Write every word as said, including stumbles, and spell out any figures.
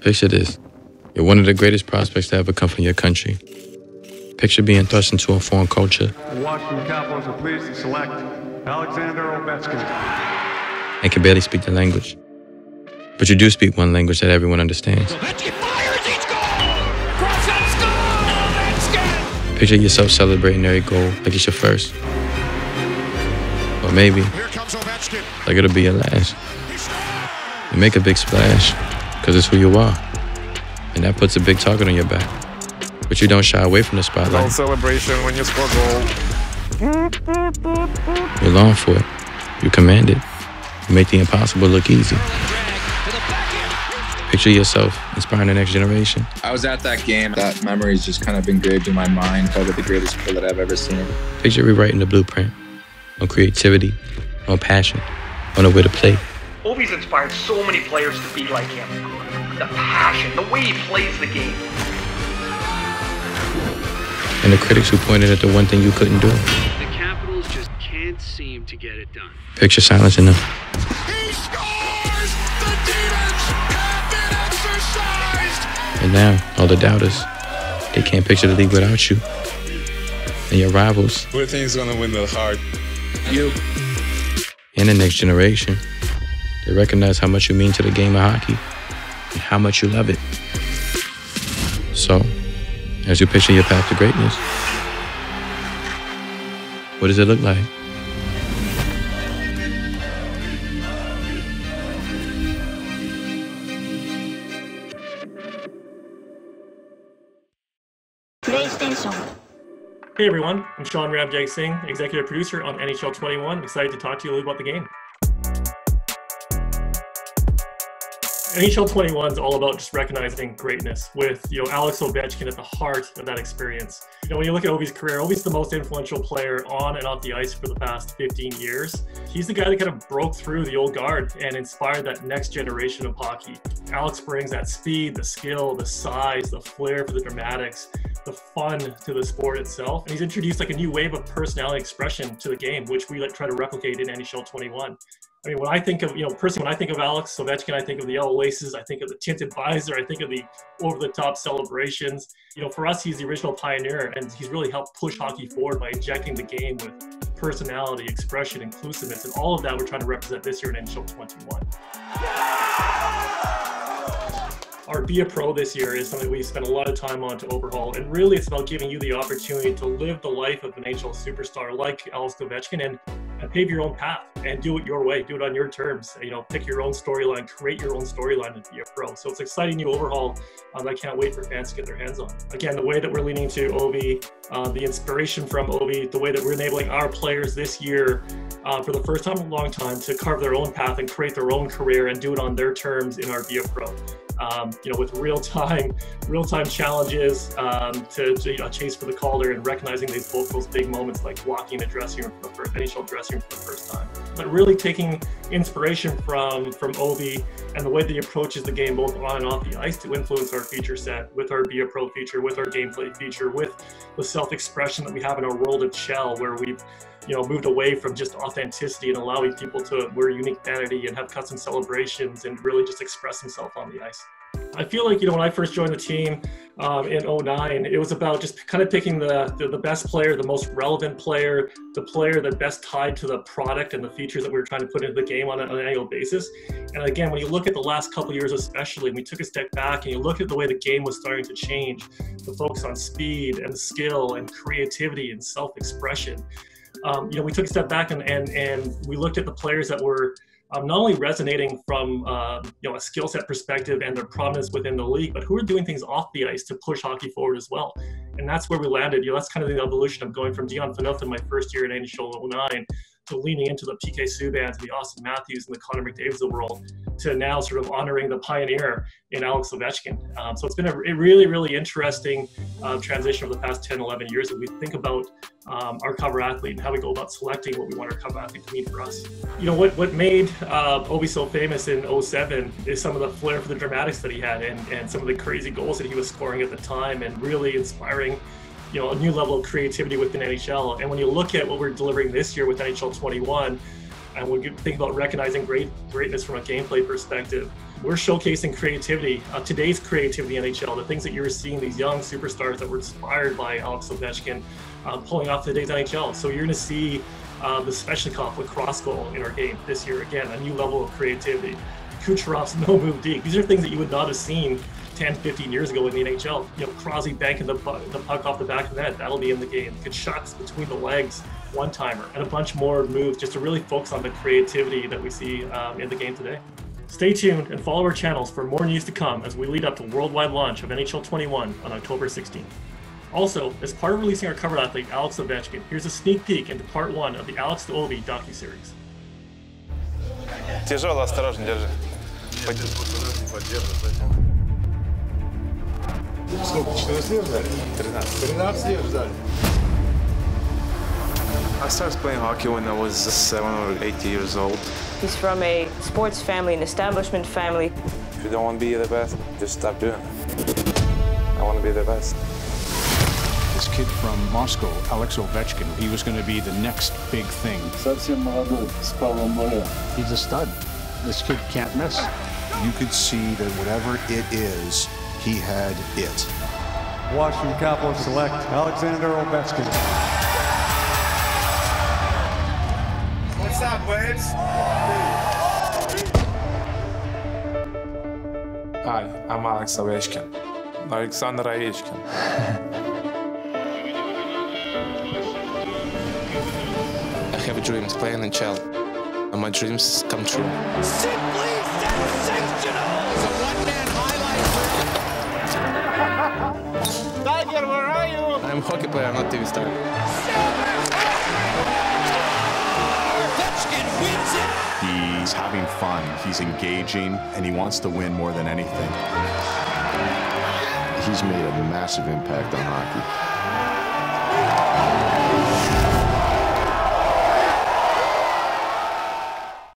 Picture this. You're one of the greatest prospects to ever come from your country. Picture being thrust into a foreign culture. The Washington Capitals are pleased to select Alexander Ovechkin. And can barely speak the language. But you do speak one language that everyone understands. Ovechkin fires! He's goal! Cross and score! Ovechkin! Picture yourself celebrating every goal like it's your first. Or maybe, here comes Ovechkin, like it'll be your last. You make a big splash, because it's who you are. And that puts a big target on your back. But you don't shy away from the spotlight. Goal celebration when you score goal. You long for it. You command it. You make the impossible look easy. Picture yourself inspiring the next generation. I was at that game. That memory's just kind of engraved in my mind. Probably the greatest player that I've ever seen. Picture rewriting the blueprint on creativity, on passion, on a way to play. Ovi's inspired so many players to be like him. The passion, the way he plays the game. And the critics who pointed at the one thing you couldn't do. The Capitals just can't seem to get it done. Picture silencing them. He scores! The demons have been exercised! And now, all the doubters, they can't picture the league without you. And your rivals. Who do you think is gonna win the heart? You. And the next generation. They recognize how much you mean to the game of hockey and how much you love it. So, as you picture your path to greatness, what does it look like? PlayStation. Hey everyone, I'm Sean Rabjai Singh, executive producer on N H L twenty-one. I'm excited to talk to you a little about the game. N H L twenty-one is all about just recognizing greatness with, you know, Alex Ovechkin at the heart of that experience. You know, when you look at Ovi's career, Ovi's the most influential player on and off the ice for the past fifteen years. He's the guy that kind of broke through the old guard and inspired that next generation of hockey. Alex brings that speed, the skill, the size, the flair for the dramatics, the fun to the sport itself. And he's introduced like a new wave of personality expression to the game, which we like try to replicate in N H L twenty-one. I mean, when I think of, you know, personally, when I think of Alex Ovechkin, I think of the yellow laces, I think of the tinted visor, I think of the over-the-top celebrations. You know, for us, he's the original pioneer, and he's really helped push hockey forward by injecting the game with personality, expression, inclusiveness, and all of that we're trying to represent this year in N H L twenty-one. Our Be a Pro this year is something we spent a lot of time on to overhaul, and really it's about giving you the opportunity to live the life of an N H L superstar like Alex Ovechkin and And pave your own path and do it your way, do it on your terms. You know, pick your own storyline, create your own storyline and be a pro. So it's an exciting new overhaul um, I can't wait for fans to get their hands on. Again, the way that we're leaning to Ovi, uh, the inspiration from Ovi, the way that we're enabling our players this year uh, for the first time in a long time to carve their own path and create their own career and do it on their terms in our Be a Pro. Um, you know, with real-time, real-time challenges um, to, to you know, chase for the Calder and recognizing these both those big moments like walking the dressing room for the first, N H L dressing room for the first time. But really taking inspiration from from Ovi and the way that he approaches the game both on and off the ice to influence our feature set with our Be a Pro feature, with our gameplay feature, with the self-expression that we have in our world of Chel, where we've you know, moved away from just authenticity and allowing people to wear unique vanity and have custom celebrations and really just express themselves on the ice. I feel like, you know, when I first joined the team um, in oh nine, it was about just kind of picking the, the, the best player, the most relevant player, the player that best tied to the product and the features that we were trying to put into the game on, a, on an annual basis. And again, when you look at the last couple of years especially, and we took a step back and you look at the way the game was starting to change, the focus on speed and skill and creativity and self-expression. Um, you know, we took a step back and, and, and we looked at the players that were um, not only resonating from, uh, you know, a skill set perspective and their prominence within the league, but who are doing things off the ice to push hockey forward as well. And that's where we landed. You know, that's kind of the evolution of going from Dion Phaneuf in my first year in N H L oh nine to leaning into the P K Subban, the Austin Matthews, and the Connor McDavid of the world, to now sort of honoring the pioneer in Alex Ovechkin. Um, so it's been a really, really interesting uh, transition over the past ten, eleven years that we think about um, our cover athlete and how we go about selecting what we want our cover athlete to mean for us. You know, what, what made uh, Ovi so famous in oh seven is some of the flair for the dramatics that he had and, and some of the crazy goals that he was scoring at the time and really inspiring, you know, a new level of creativity within N H L. And when you look at what we're delivering this year with N H L twenty-one, and we think about recognizing great greatness from a gameplay perspective. We're showcasing creativity, uh, today's creativity in N H L, the things that you're seeing these young superstars that were inspired by Alex Ovechkin uh, pulling off today's N H L. So you're going to see uh, the Svechnikov with cross goal in our game this year, again, a new level of creativity. Kucherov's no move deep. These are things that you would not have seen ten, fifteen years ago in the N H L. You know, Crosby banking the, the puck off the back of the net, that'll be in the game. Good shots between the legs, one-timer, and a bunch more moves just to really focus on the creativity that we see um, in the game today. Stay tuned and follow our channels for more news to come as we lead up to the worldwide launch of N H L twenty-one on October sixteenth. Also, as part of releasing our cover athlete, Alex Ovechkin, here's a sneak peek into part one of the Alex to Ovi docuseries. Тяжело, осторожно, держи. Сколько? четырнадцать лет ждали? тринадцать. тринадцать лет ждали. I started playing hockey when I was seven or eight years old. He's from a sports family, an establishment family. If you don't want to be the best, just stop doing it. I want to be the best. This kid from Moscow, Alex Ovechkin, he was going to be the next big thing. He's a stud. This kid can't miss. You could see that whatever it is, he had it. Washington Capitals select Alexander Ovechkin. What's up, waves? Hi, I'm Alex Ovechkin. Alexander Ovechkin. I have a dream to play in N H L, and my dreams come true. Simply sensational! It's a one-man highlight. Tiger, where are you? I'm a hockey player, not T V star. He's having fun, he's engaging, and he wants to win more than anything. He's made a massive impact on hockey.